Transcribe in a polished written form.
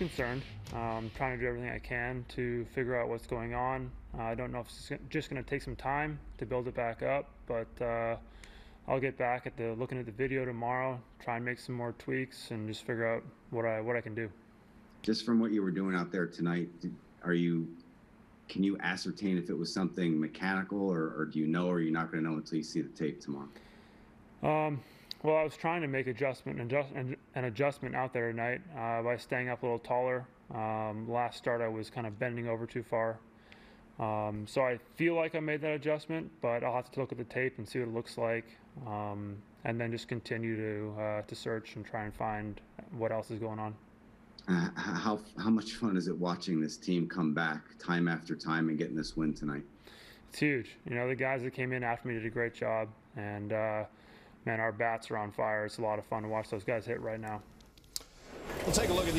concerned. I'm trying to do everything I can to figure out what's going on. I don't know if it's just going to take some time to build it back up, but I'll get back at looking at the video tomorrow, try and make some more tweaks, and just figure out what I can do. Just from what you were doing out there tonight, can you ascertain if it was something mechanical, or do you know, or you're not going to know until you see the tape tomorrow? Well, I was trying to make an adjustment out there tonight by staying up a little taller. Last start I was kind of bending over too far. So I feel like I made that adjustment, but I'll have to look at the tape and see what it looks like, and then just continue to search and try and find what else is going on. How much fun is it watching this team come back time after time and getting this win tonight? It's huge. You know, the guys that came in after me did a great job, and man, our bats are on fire. It's a lot of fun to watch those guys hit right now. We'll take a look at the